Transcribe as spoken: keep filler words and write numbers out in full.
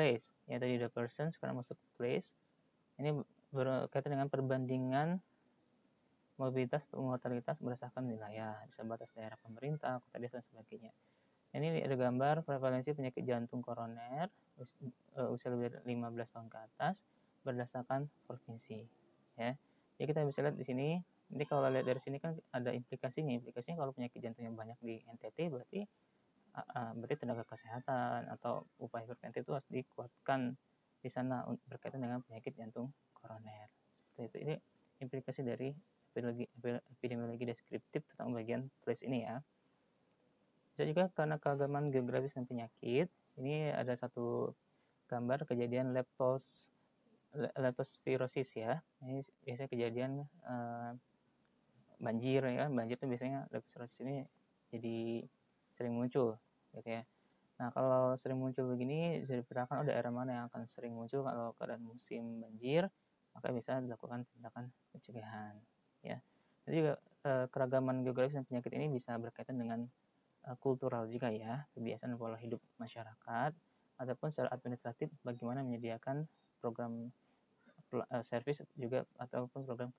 place, ya tadi udah person sekarang masuk place. Ini berkaitan dengan perbandingan mobilitas atau mortalitas berdasarkan wilayah, bisa batas daerah pemerintah, kota desa, dan sebagainya. Ini ada gambar prevalensi penyakit jantung koroner us uh, usia lebih dari lima belas tahun ke atas berdasarkan provinsi, ya. Ya kita bisa lihat di sini. Jadi kalau lihat dari sini kan ada implikasinya. Implikasinya kalau penyakit jantung yang banyak di N T T berarti uh, berarti tenaga kesehatan atau upaya preventif itu harus dikuatkan di sana berkaitan dengan penyakit jantung koroner. Itu ini implikasi dari Epidemiologi, epidemiologi deskriptif tentang bagian place ini, ya. Bisa juga karena keagamaan geografis dan penyakit. Ini ada satu gambar kejadian leptos leptospirosis, ya. Ini biasanya kejadian eh, banjir, ya. Banjir itu biasanya leptospirosis ini jadi sering muncul, gitu ya. Nah, kalau sering muncul begini bisa diperkirakan oh, daerah mana yang akan sering muncul kalau keadaan musim banjir, maka bisa dilakukan tindakan pencegahan. Ya, jadi juga eh, keragaman geografis dan penyakit ini bisa berkaitan dengan eh, kultural juga, ya, kebiasaan pola hidup masyarakat ataupun secara administratif bagaimana menyediakan program eh, servis juga ataupun program